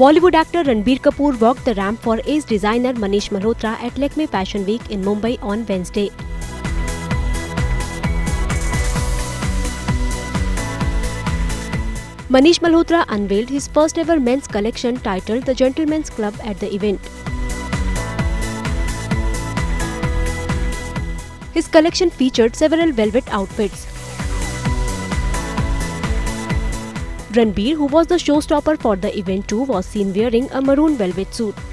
Bollywood actor Ranbir Kapoor walked the ramp for ace designer Manish Malhotra at Lakme Fashion Week in Mumbai on Wednesday. Manish Malhotra unveiled his first ever men's collection titled The Gentlemen's Club at the event. His collection featured several velvet outfits. Ranbir, who was the showstopper for the event too, was seen wearing a maroon velvet suit.